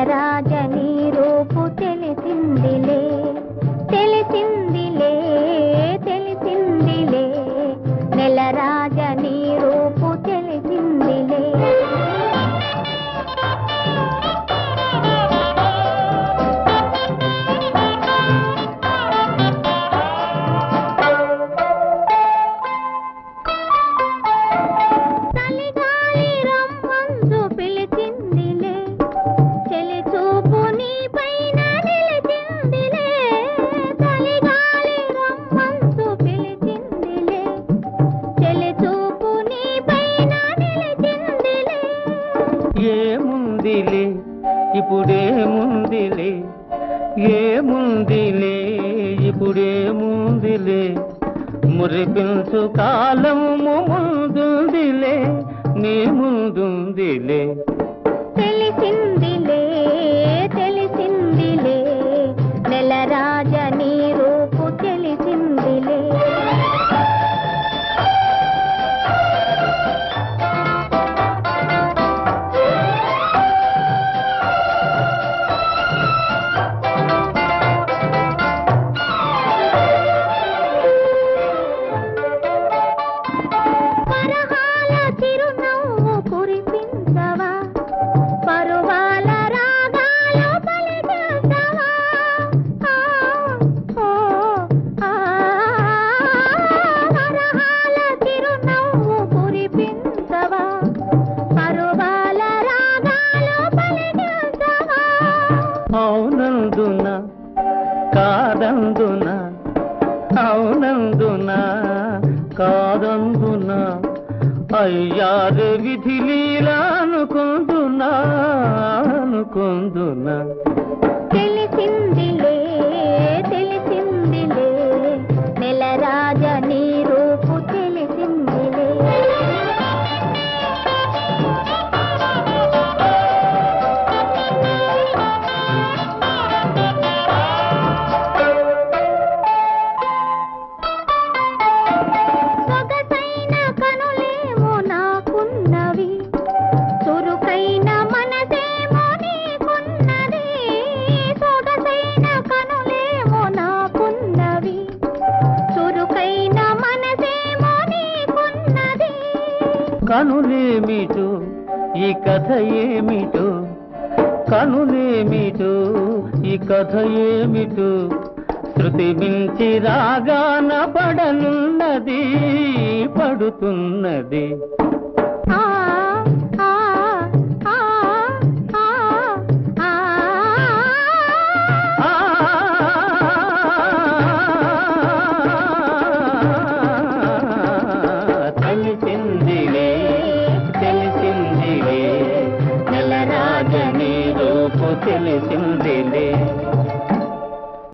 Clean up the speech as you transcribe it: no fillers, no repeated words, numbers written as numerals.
నెలరాజ నీ రూపు తెలిసిందిలే తెలిసిందిలే తెలిసిందిలే నెలరాజ నీ రూపు తెలిసిందిలే పడుతున్నది